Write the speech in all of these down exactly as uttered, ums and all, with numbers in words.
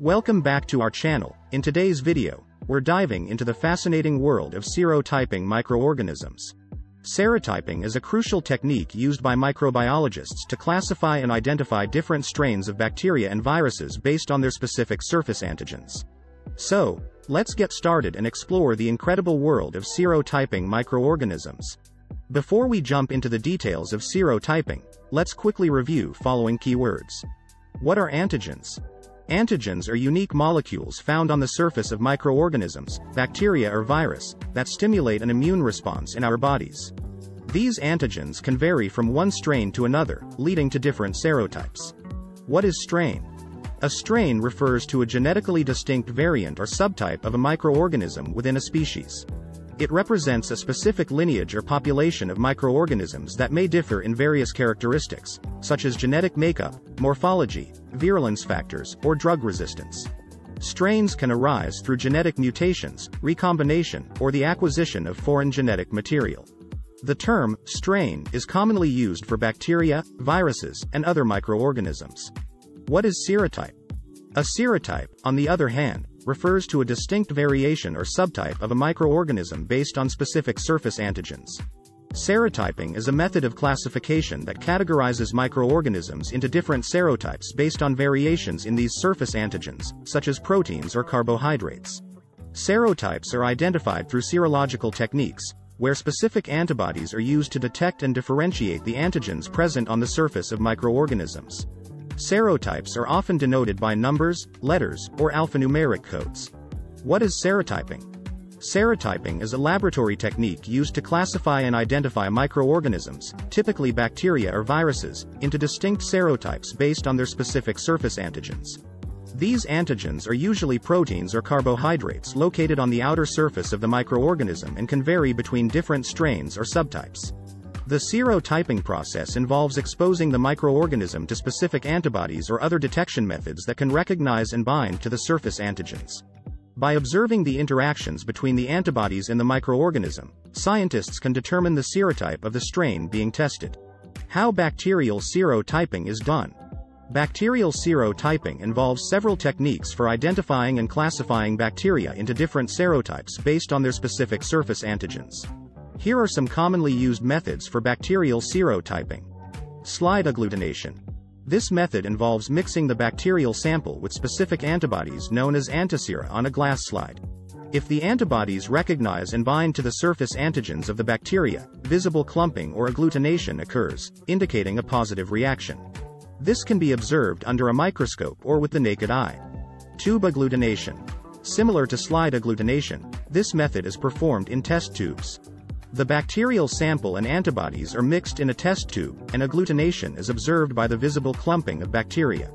Welcome back to our channel. In today's video, we're diving into the fascinating world of serotyping microorganisms. Serotyping is a crucial technique used by microbiologists to classify and identify different strains of bacteria and viruses based on their specific surface antigens. So, let's get started and explore the incredible world of serotyping microorganisms. Before we jump into the details of serotyping, let's quickly review following keywords. What are antigens? Antigens are unique molecules found on the surface of microorganisms, bacteria or virus, that stimulate an immune response in our bodies. These antigens can vary from one strain to another, leading to different serotypes. What is strain? A strain refers to a genetically distinct variant or subtype of a microorganism within a species. It represents a specific lineage or population of microorganisms that may differ in various characteristics, such as genetic makeup, morphology, virulence factors, or drug resistance. Strains can arise through genetic mutations, recombination, or the acquisition of foreign genetic material. The term, strain, is commonly used for bacteria, viruses, and other microorganisms. What is serotype? A serotype, on the other hand, refers to a distinct variation or subtype of a microorganism based on specific surface antigens. Serotyping is a method of classification that categorizes microorganisms into different serotypes based on variations in these surface antigens, such as proteins or carbohydrates. Serotypes are identified through serological techniques, where specific antibodies are used to detect and differentiate the antigens present on the surface of microorganisms. Serotypes are often denoted by numbers, letters, or alphanumeric codes. What is serotyping? Serotyping is a laboratory technique used to classify and identify microorganisms, typically bacteria or viruses, into distinct serotypes based on their specific surface antigens. These antigens are usually proteins or carbohydrates located on the outer surface of the microorganism and can vary between different strains or subtypes. The serotyping process involves exposing the microorganism to specific antibodies or other detection methods that can recognize and bind to the surface antigens. By observing the interactions between the antibodies and the microorganism, scientists can determine the serotype of the strain being tested. How bacterial serotyping is done. Bacterial serotyping involves several techniques for identifying and classifying bacteria into different serotypes based on their specific surface antigens. Here are some commonly used methods for bacterial serotyping. Slide agglutination. This method involves mixing the bacterial sample with specific antibodies known as antisera on a glass slide. If the antibodies recognize and bind to the surface antigens of the bacteria, visible clumping or agglutination occurs, indicating a positive reaction. This can be observed under a microscope or with the naked eye. Tube agglutination. Similar to slide agglutination, this method is performed in test tubes. The bacterial sample and antibodies are mixed in a test tube, and agglutination is observed by the visible clumping of bacteria.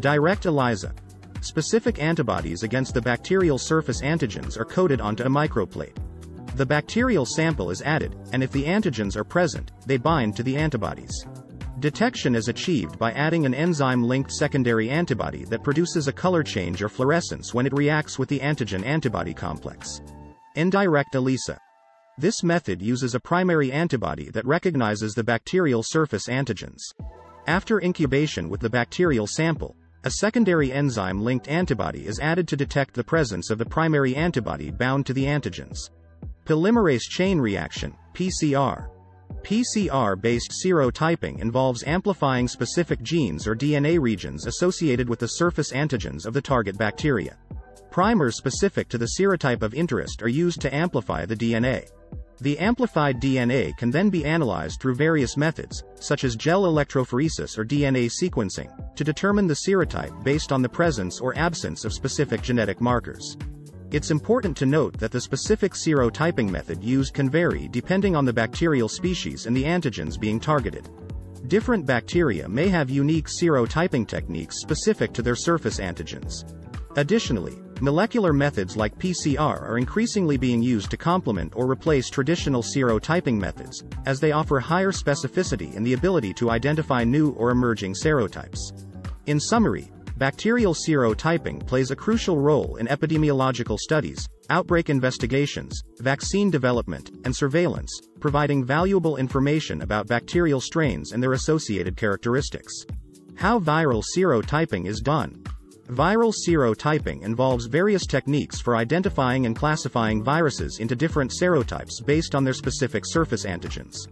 Direct ELISA. Specific antibodies against the bacterial surface antigens are coated onto a microplate. The bacterial sample is added, and if the antigens are present, they bind to the antibodies. Detection is achieved by adding an enzyme-linked secondary antibody that produces a color change or fluorescence when it reacts with the antigen-antibody complex. Indirect ELISA. This method uses a primary antibody that recognizes the bacterial surface antigens. After incubation with the bacterial sample, a secondary enzyme-linked antibody is added to detect the presence of the primary antibody bound to the antigens. Polymerase chain reaction, P C R. P C R-based serotyping involves amplifying specific genes or D N A regions associated with the surface antigens of the target bacteria. Primers specific to the serotype of interest are used to amplify the D N A. The amplified D N A can then be analyzed through various methods, such as gel electrophoresis or D N A sequencing, to determine the serotype based on the presence or absence of specific genetic markers. It's important to note that the specific serotyping method used can vary depending on the bacterial species and the antigens being targeted. Different bacteria may have unique serotyping techniques specific to their surface antigens. Additionally, molecular methods like P C R are increasingly being used to complement or replace traditional serotyping methods, as they offer higher specificity and the ability to identify new or emerging serotypes. In summary, bacterial serotyping plays a crucial role in epidemiological studies, outbreak investigations, vaccine development, and surveillance, providing valuable information about bacterial strains and their associated characteristics. How viral serotyping is done. Viral serotyping involves various techniques for identifying and classifying viruses into different serotypes based on their specific surface antigens.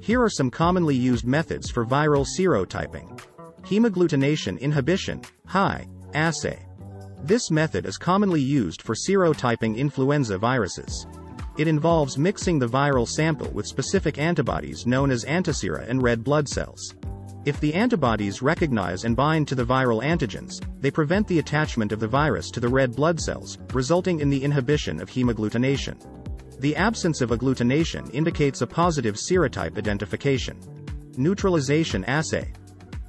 Here are some commonly used methods for viral serotyping. Hemagglutination inhibition (H I) assay. This method is commonly used for serotyping influenza viruses. It involves mixing the viral sample with specific antibodies known as antisera and red blood cells. If the antibodies recognize and bind to the viral antigens, they prevent the attachment of the virus to the red blood cells, resulting in the inhibition of hemagglutination. The absence of agglutination indicates a positive serotype identification. Neutralization assay.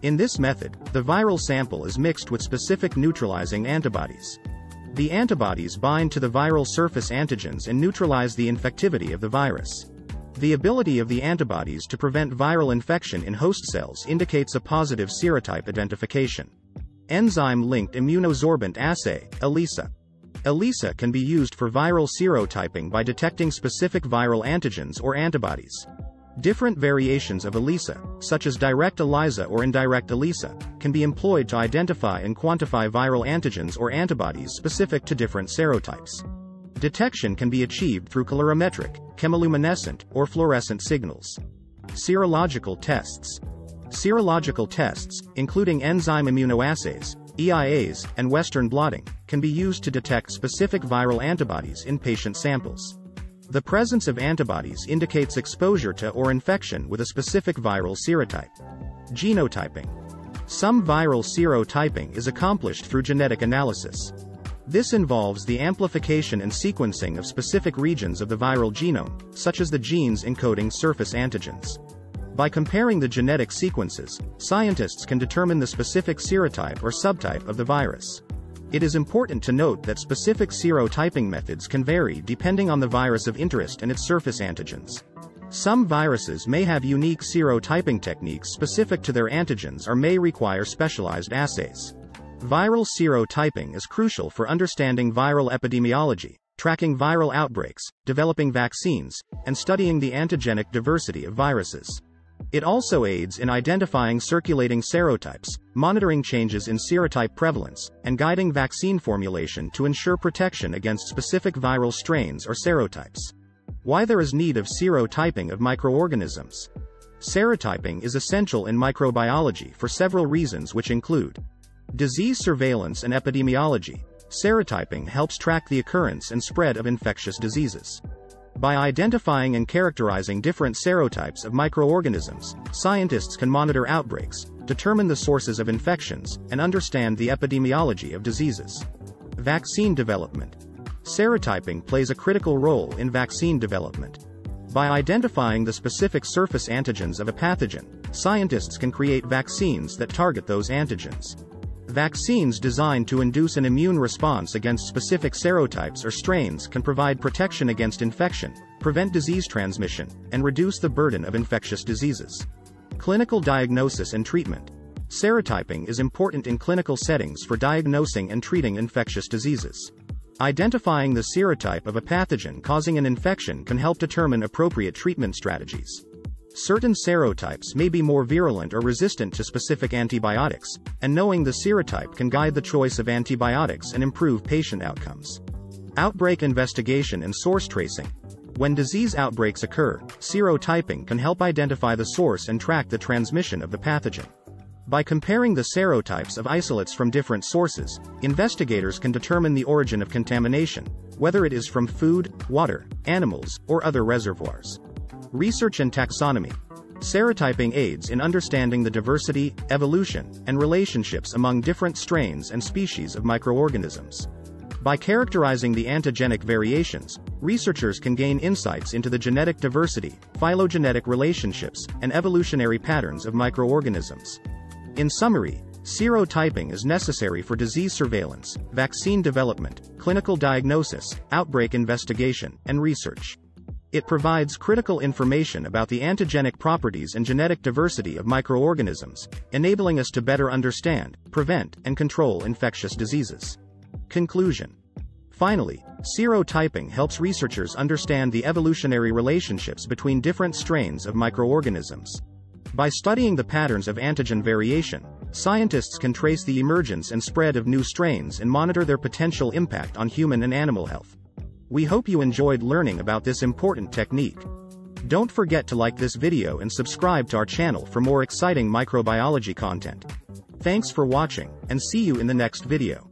In this method, the viral sample is mixed with specific neutralizing antibodies. The antibodies bind to the viral surface antigens and neutralize the infectivity of the virus. The ability of the antibodies to prevent viral infection in host cells indicates a positive serotype identification. Enzyme-linked immunosorbent assay, ELISA. ELISA can be used for viral serotyping by detecting specific viral antigens or antibodies. Different variations of ELISA, such as direct ELISA or indirect ELISA, can be employed to identify and quantify viral antigens or antibodies specific to different serotypes. Detection can be achieved through colorimetric, chemiluminescent, or fluorescent signals. Serological tests. Serological tests, including enzyme immunoassays, E I As, and Western blotting, can be used to detect specific viral antibodies in patient samples. The presence of antibodies indicates exposure to or infection with a specific viral serotype. Genotyping. Some viral serotyping is accomplished through genetic analysis. This involves the amplification and sequencing of specific regions of the viral genome, such as the genes encoding surface antigens. By comparing the genetic sequences, scientists can determine the specific serotype or subtype of the virus. It is important to note that specific serotyping methods can vary depending on the virus of interest and its surface antigens. Some viruses may have unique serotyping techniques specific to their antigens or may require specialized assays. Viral serotyping is crucial for understanding viral epidemiology, tracking viral outbreaks, developing vaccines, and studying the antigenic diversity of viruses. It also aids in identifying circulating serotypes, monitoring changes in serotype prevalence, and guiding vaccine formulation to ensure protection against specific viral strains or serotypes. Why there is need of serotyping of microorganisms. Serotyping is essential in microbiology for several reasons, which include disease surveillance and epidemiology. Serotyping helps track the occurrence and spread of infectious diseases. By identifying and characterizing different serotypes of microorganisms, scientists can monitor outbreaks, determine the sources of infections, and understand the epidemiology of diseases. Vaccine development. Serotyping plays a critical role in vaccine development. By identifying the specific surface antigens of a pathogen, scientists can create vaccines that target those antigens. Vaccines designed to induce an immune response against specific serotypes or strains can provide protection against infection, prevent disease transmission, and reduce the burden of infectious diseases. Clinical diagnosis and treatment. Serotyping is important in clinical settings for diagnosing and treating infectious diseases. Identifying the serotype of a pathogen causing an infection can help determine appropriate treatment strategies. Certain serotypes may be more virulent or resistant to specific antibiotics, and knowing the serotype can guide the choice of antibiotics and improve patient outcomes. Outbreak investigation and source tracing. When disease outbreaks occur, serotyping can help identify the source and track the transmission of the pathogen. By comparing the serotypes of isolates from different sources, investigators can determine the origin of contamination, whether it is from food, water, animals, or other reservoirs. Research and taxonomy. Serotyping aids in understanding the diversity, evolution, and relationships among different strains and species of microorganisms. By characterizing the antigenic variations, researchers can gain insights into the genetic diversity, phylogenetic relationships, and evolutionary patterns of microorganisms. In summary, serotyping is necessary for disease surveillance, vaccine development, clinical diagnosis, outbreak investigation, and research. It provides critical information about the antigenic properties and genetic diversity of microorganisms, enabling us to better understand, prevent, and control infectious diseases. Conclusion. Finally, serotyping helps researchers understand the evolutionary relationships between different strains of microorganisms. By studying the patterns of antigen variation, Scientists can trace the emergence and spread of new strains and monitor their potential impact on human and animal health. We hope you enjoyed learning about this important technique. Don't forget to like this video and subscribe to our channel for more exciting microbiology content. Thanks for watching, and see you in the next video.